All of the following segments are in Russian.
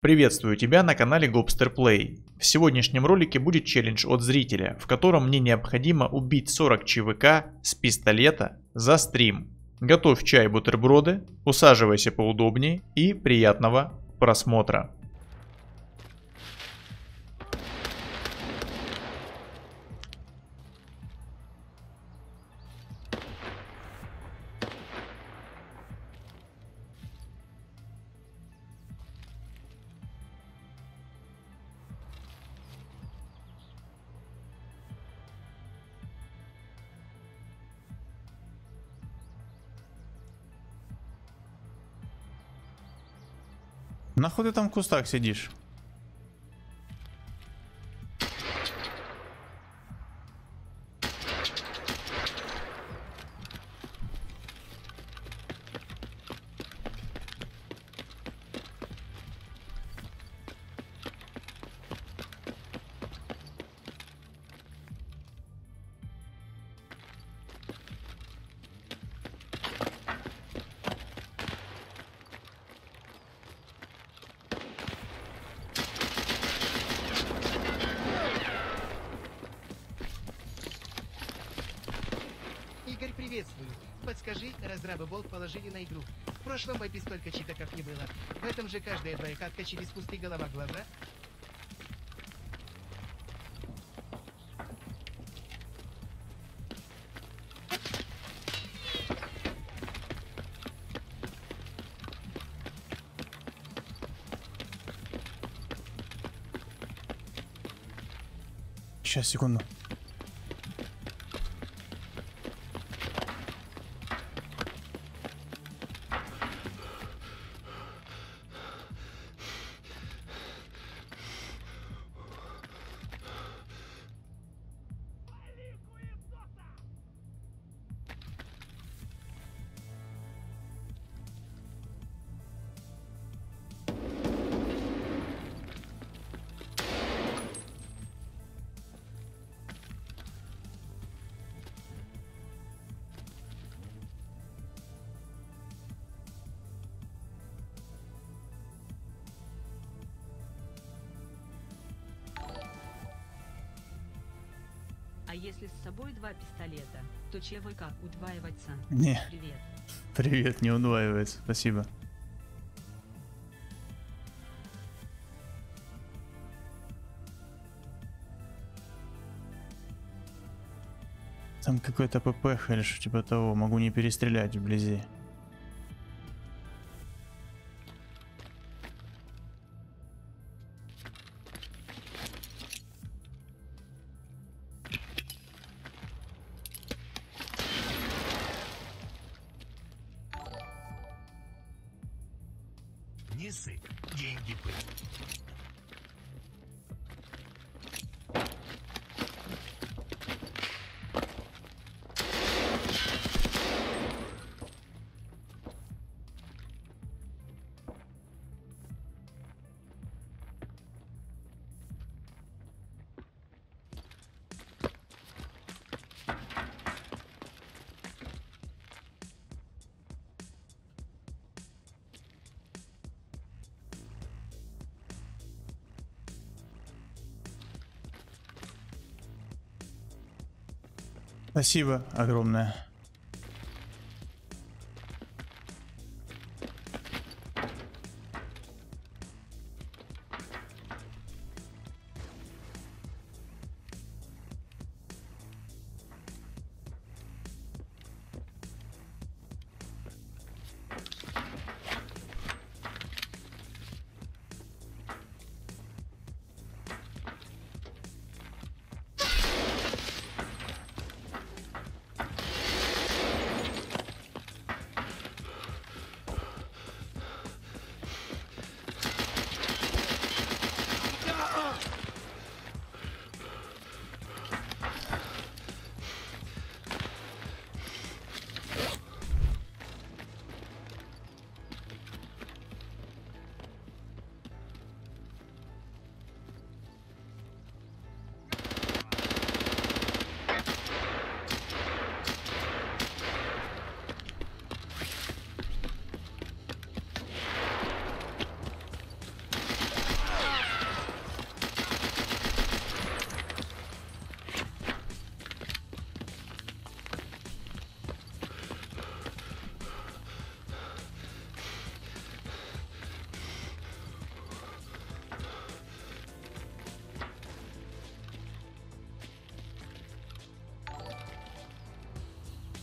Приветствую тебя на канале Гопстер Плей. В сегодняшнем ролике будет челлендж от зрителя, в котором мне необходимо убить 40 ЧВК с пистолета за стрим. Готовь чай, бутерброды, усаживайся поудобнее и приятного просмотра. Нахуй ты там в кустах сидишь? Приветствую. Подскажи, разрабы болт положили на игру. В прошлом бою столько читаков не было. В этом же каждая двоекатка через пустые голова-глаза. Сейчас, секунду. А если с собой два пистолета, то ЧВК удваивается? Не. Привет. Привет, не удваивается. Спасибо. Там какой-то ППХ или что типа того. Могу не перестрелять вблизи. Не сыпь, деньги были. Спасибо огромное.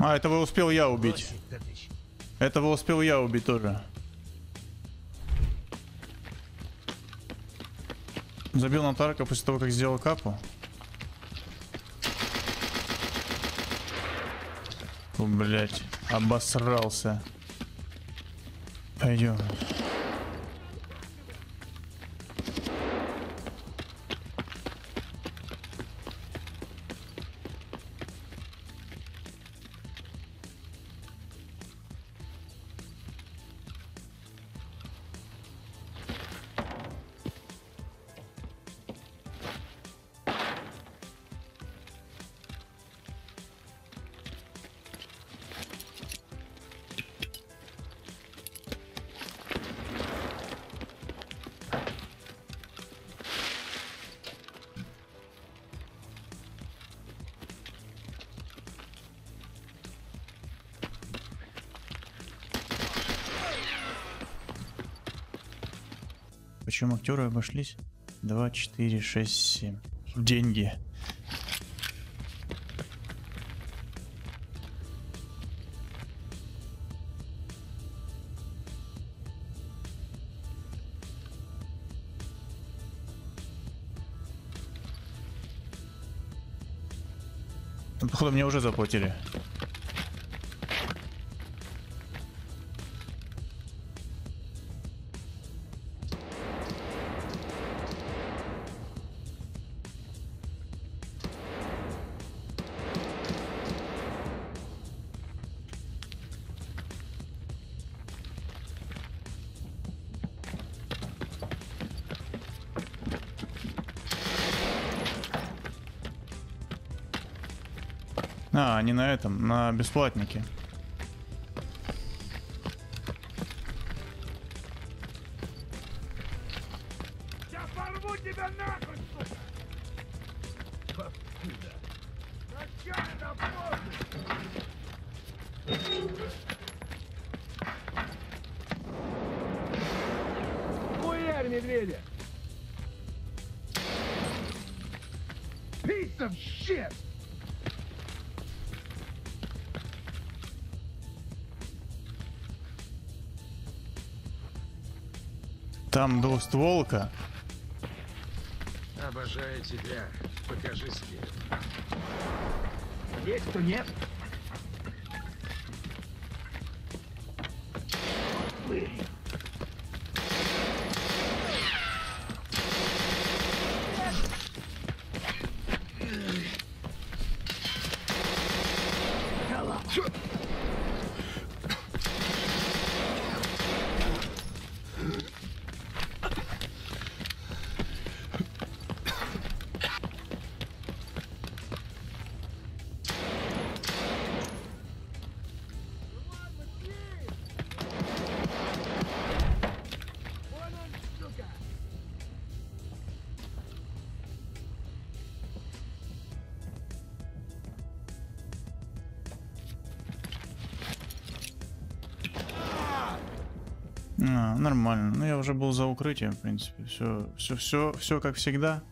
А, этого успел я убить. Этого успел я убить тоже. Забил на Тарка после того, как сделал капу. О, блять, обосрался. Пойдем. Почему актеры обошлись? 2, 4, 6, 7. Деньги. Походу мне уже заплатили. А, не на этом, на бесплатнике. Я порву тебя нахуй, сука! Хуярь медведя! Piece of shit! Там двустволка. Обожаю тебя. Покажи скид. Есть кто нет? Нормально. Ну, я уже был за укрытием, в принципе. Все как всегда.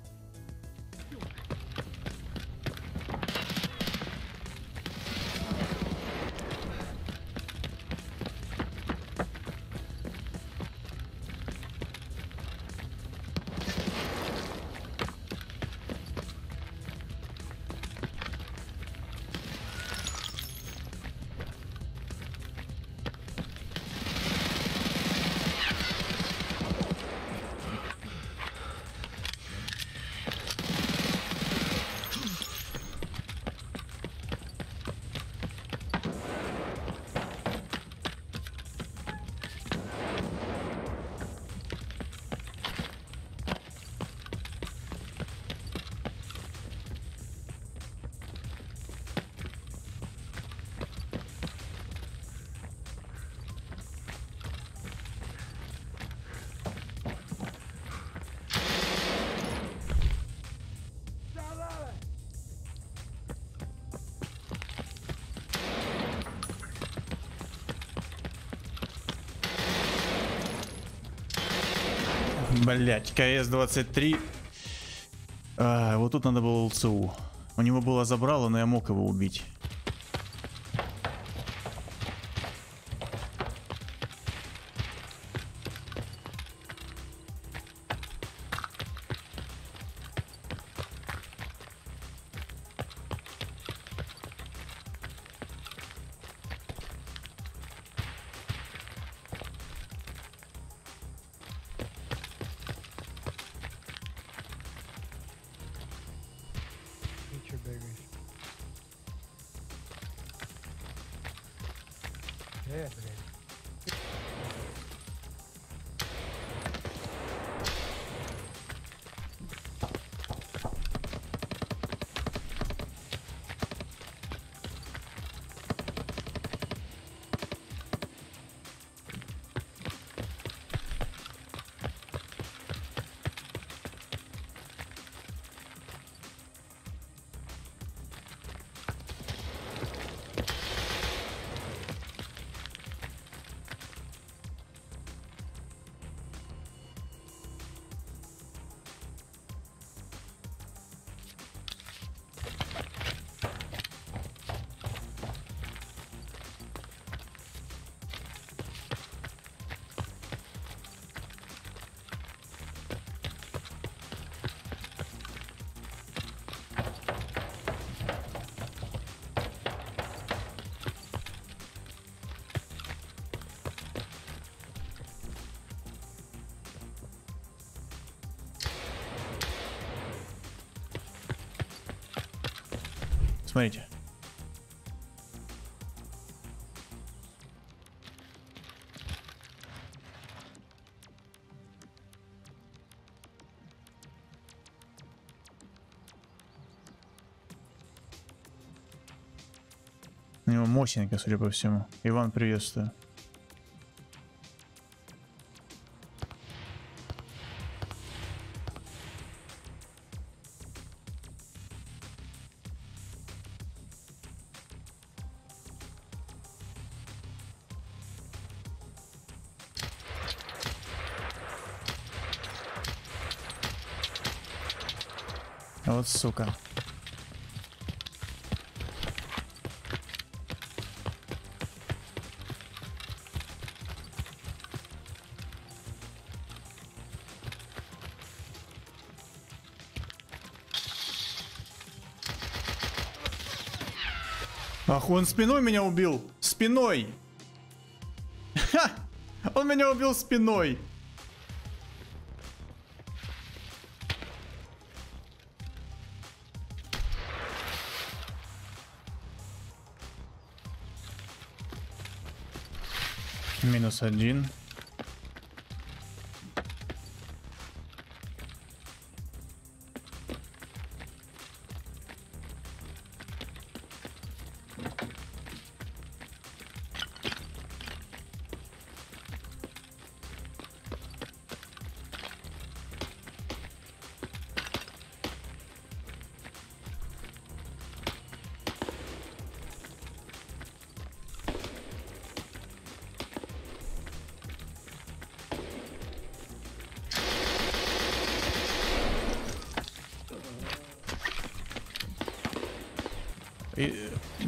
Блять, КС-23. Вот тут надо было ЛЦУ. У него было забрало, но я мог его убить. Смотрите. У него мощненько, судя по всему. Иван, приветствую. Вот сука. Ах, он спиной меня убил. Спиной. Ха! Он меня убил спиной. Минус один.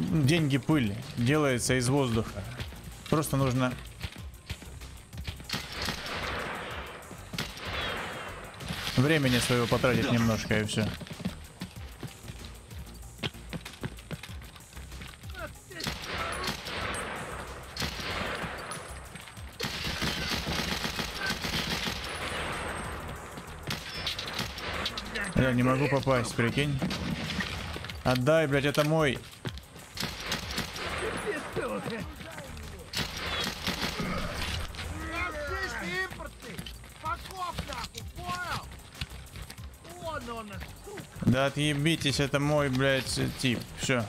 Деньги пыль делается из воздуха. Просто нужно... времени своего потратить немножко, и все. Я не могу попасть, прикинь. Отдай, блядь, это мой... Да отъебитесь, это мой, блядь, тип. Все.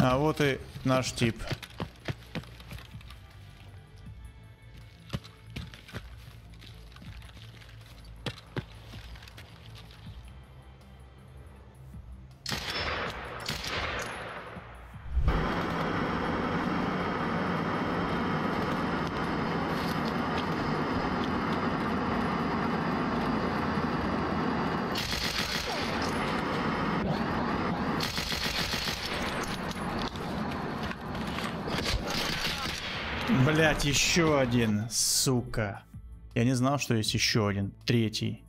А вот и наш тип. Блять, еще один, сука. Я не знал, что есть еще один, третий.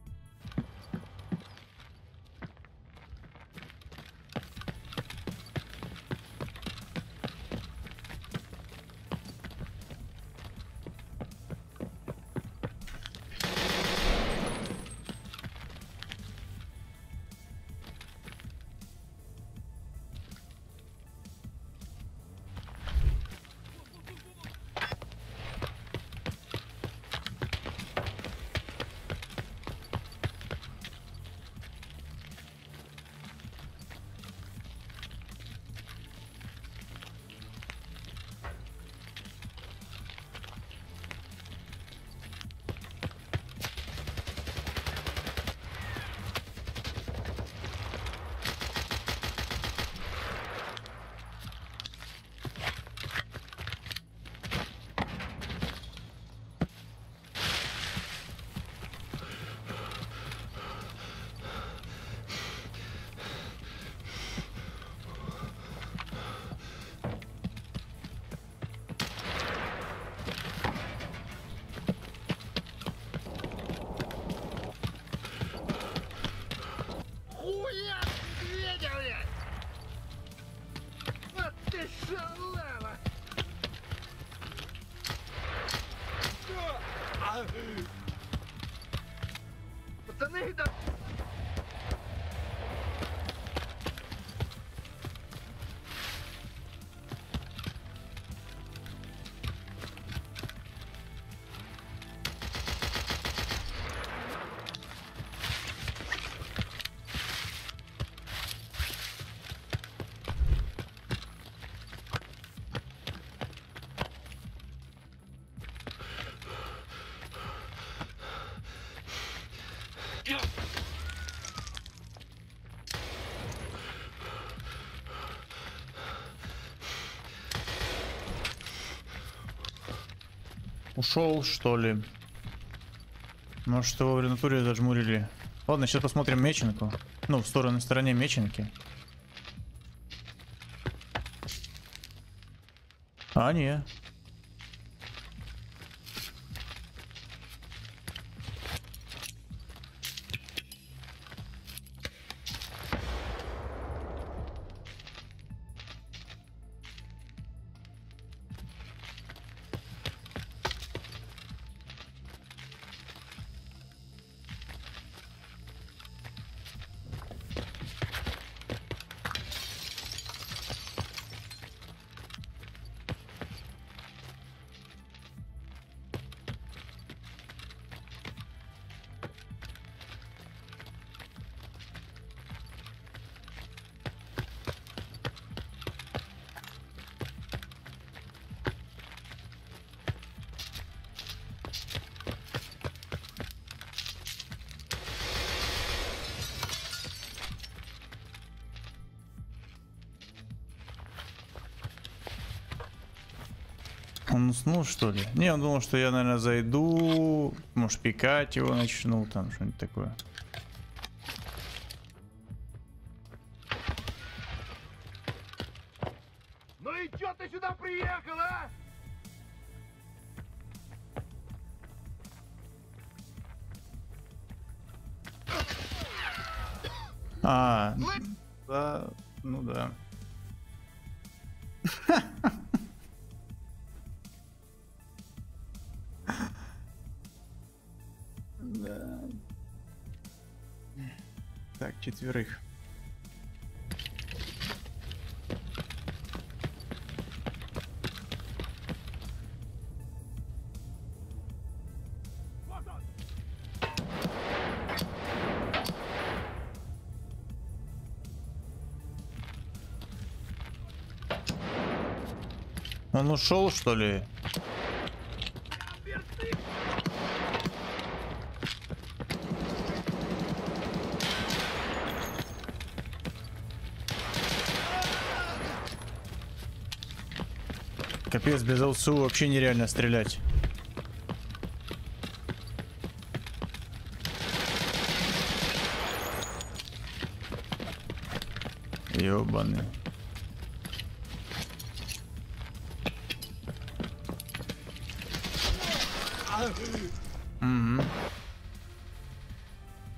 Ушел, что ли? Может, его в натуре зажмурили. Ладно, сейчас посмотрим меченку. Ну, в стороне меченки. А, не. Он уснул, что ли? Не, он думал, что я, наверное, зайду, может, пикать его начну, там что-нибудь такое. Ну и чё ты сюда приехал, а? А, да, ну да. Четверых. Он ушел, что ли? Капец, без ЛСУ вообще нереально стрелять. Ёбаный.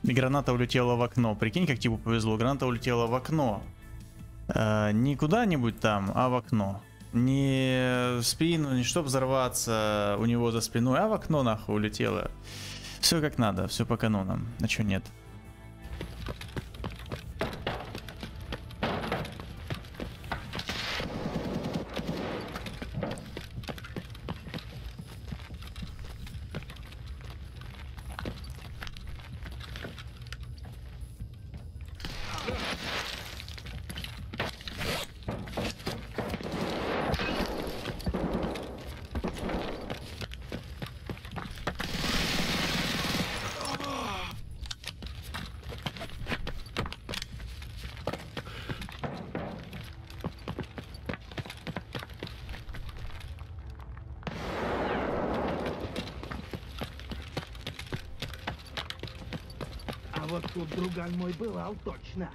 И граната улетела в окно. Прикинь, как тебе повезло. Граната улетела в окно. Не куда-нибудь там, а в окно. Не в спину, не чтоб взорваться у него за спиной, а в окно нахуй улетело. Все как надо, все по канонам. А чё нет? Вот тут друган мой бывал, точно.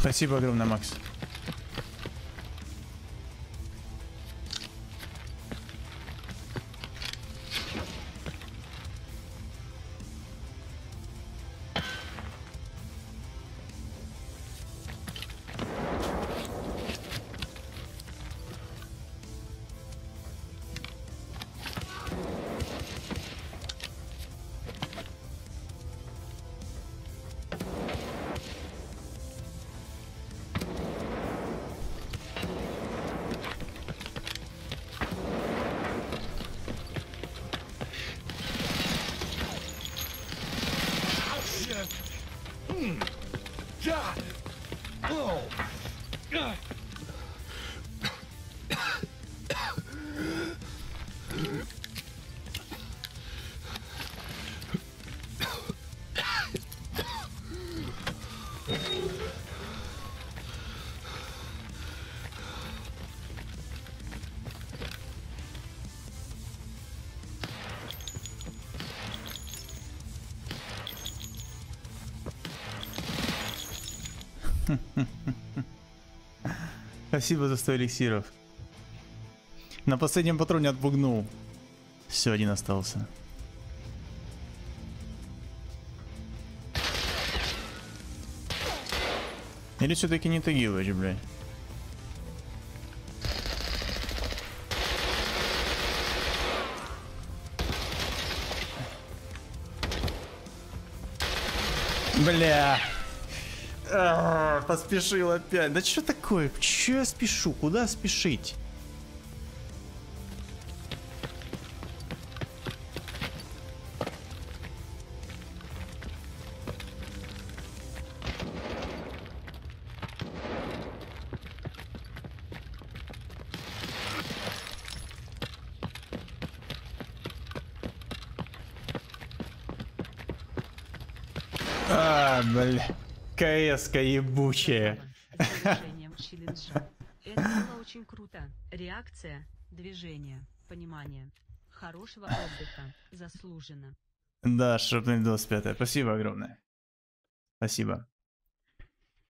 Спасибо огромное, Макс. Спасибо за 100 эликсиров. На последнем патроне отбугнул. Все, один остался. Или все-таки не Тагилович, блядь? Бля. Поспешил опять. Да что такое? Че я спешу? Куда спешить? А, бля. КС-ка ебучая. Это было очень круто. Реакция, движение, понимание. Хорошего отдыха. Заслуженно. Да, шрапнель 25. Спасибо огромное. Спасибо.